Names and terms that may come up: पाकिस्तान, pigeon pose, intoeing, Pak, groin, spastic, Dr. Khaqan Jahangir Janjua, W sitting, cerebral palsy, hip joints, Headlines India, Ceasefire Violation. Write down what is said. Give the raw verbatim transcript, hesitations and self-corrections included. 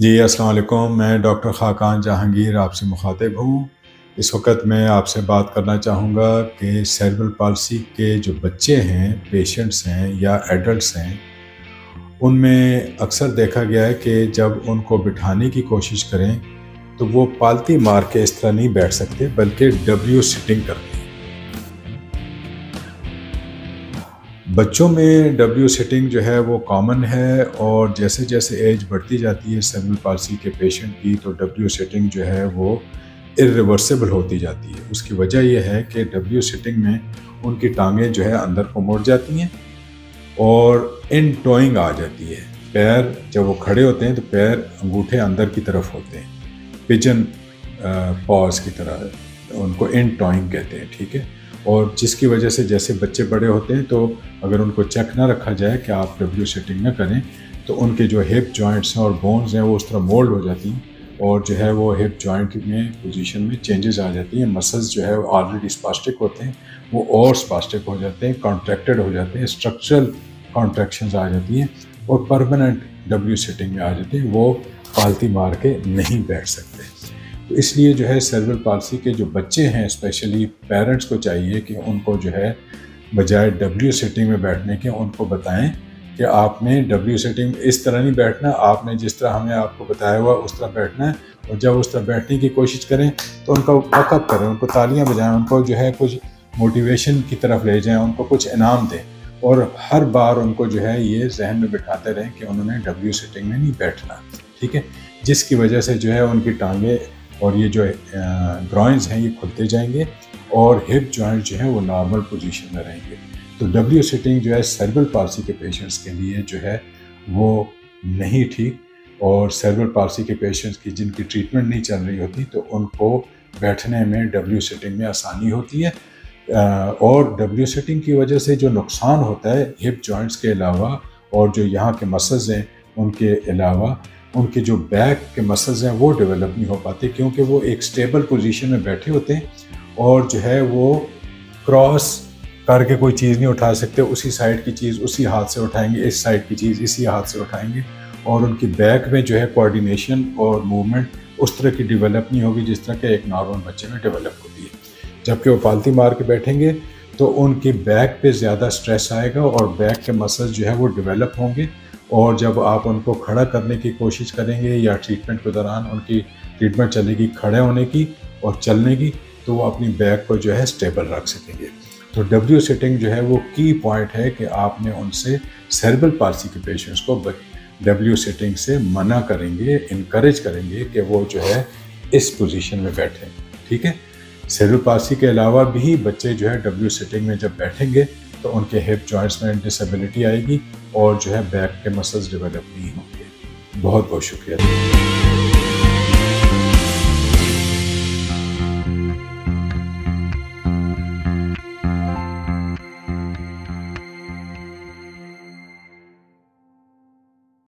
जी अस्सलाम वालेकुम। मैं डॉक्टर खाकान जहांगीर आपसे मुखातिब हूँ। इस वक्त मैं आपसे बात करना चाहूँगा कि सेरेब्रल पाल्सी के जो बच्चे हैं, पेशेंट्स हैं या एडल्ट्स हैं, उनमें अक्सर देखा गया है कि जब उनको बिठाने की कोशिश करें तो वो पालती मार के इस तरह नहीं बैठ सकते, बल्कि डब्ल्यू सिटिंग करते हैं। बच्चों में डब्ल्यू सिटिंग जो है वो कॉमन है, और जैसे जैसे एज बढ़ती जाती है सेरेब्रल पाल्सी के पेशेंट की, तो डब्ल्यू सिटिंग जो है वो इरिवर्सिबल होती जाती है। उसकी वजह यह है कि डब्ल्यू सिटिंग में उनकी टांगें जो है अंदर को मुड़ जाती हैं और इन टोइंग आ जाती है। पैर जब वो खड़े होते हैं तो पैर अंगूठे अंदर की तरफ होते हैं, पिजन पॉज की तरह, उनको इन टोइंग कहते हैं, ठीक है। और जिसकी वजह से जैसे बच्चे बड़े होते हैं तो अगर उनको चेक ना रखा जाए कि आप डब्ल्यू सिटिंग ना करें तो उनके जो हिप जॉइंट्स हैं और बोन्स हैं वो उस तरह मोल्ड हो जाती हैं, और जो है वो हिप जॉइंट में पोजीशन में चेंजेस आ जाती हैं। मसल्स जो है ऑलरेडी स्पास्टिक होते हैं, वो और स्पास्टिक हो जाते हैं, कॉन्ट्रैक्टेड हो जाते हैं, स्ट्रक्चरल कॉन्ट्रैक्शंस आ जाती हैं और परमानेंट डब्ल्यू सिटिंग में आ जाते हैं, वो पालती मार के नहीं बैठ सकते। तो इसलिए जो है सेरेब्रल पाल्सी के जो बच्चे हैं, स्पेशली पेरेंट्स को चाहिए कि उनको जो है बजाय डब्ल्यू सिटिंग में बैठने के उनको बताएं कि आपने डब्ल्यू सिटिंग इस तरह नहीं बैठना, आपने जिस तरह हमें आपको बताया हुआ उस तरह बैठना है। और जब उस तरह बैठने की कोशिश करें तो उनका वकअप करें, उनको तालियां बजाएं, उनको जो है कुछ मोटिवेशन की तरफ ले जाएँ, उनको कुछ इनाम दें, और हर बार उनको जो है ये जहन में बिठाते रहें कि उन्होंने डब्ल्यू सिटिंग में नहीं बैठना, ठीक है। जिसकी वजह से जो है उनकी टाँगें और ये जो ग्रॉइंस हैं ये खुलते जाएंगे और हिप जॉइंट जो है वो नॉर्मल पोजीशन में रहेंगे। तो डब्ल्यू सिटिंग जो है सेरेब्रल पाल्सी के पेशेंट्स के लिए जो है वो नहीं ठीक, और सेरेब्रल पाल्सी के पेशेंट्स की जिनकी ट्रीटमेंट नहीं चल रही होती तो उनको बैठने में डब्ल्यू सिटिंग में आसानी होती है। और डब्ल्यू सिटिंग की वजह से जो नुकसान होता है हिप जॉइंट्स के अलावा, और जो यहाँ के मसल्स हैं उनके अलावा, उनके जो बैक के मसल्स हैं वो डेवलप नहीं हो पाते, क्योंकि वो एक स्टेबल पोजीशन में बैठे होते हैं और जो है वो क्रॉस करके कोई चीज़ नहीं उठा सकते। उसी साइड की चीज़ उसी हाथ से उठाएंगे, इस साइड की चीज़ इसी हाथ से उठाएंगे, और उनकी बैक में जो है कोऑर्डिनेशन और मूवमेंट उस तरह की डेवलप नहीं होगी जिस तरह के एक नॉर्मल बच्चे में डेवलप होती है। जबकि वो पालती मार के बैठेंगे तो उनकी बैक पर ज़्यादा स्ट्रेस आएगा और बैक के मसल्स जो है वो डेवलप होंगे, और जब आप उनको खड़ा करने की कोशिश करेंगे या ट्रीटमेंट के दौरान उनकी ट्रीटमेंट चलेगी खड़े होने की और चलने की, तो वो अपनी बैक को जो है स्टेबल रख सकेंगे। तो डब्ल्यू सिटिंग जो है वो की पॉइंट है कि आपने उनसे सेरेब्रल पाल्सी के पेशेंट्स को डब्ल्यू सिटिंग से मना करेंगे, इनकरेज करेंगे कि वो जो है इस पोजीशन में बैठें, ठीक है। सेरेब्रल पाल्सी के अलावा भी बच्चे जो है डब्ल्यू सिटिंग में जब बैठेंगे तो उनके हिप जॉइंट्स में डिसेबिलिटी आएगी और जो है बैक के मसल्स डेवलप नहीं होंगे। बहुत बहुत शुक्रिया।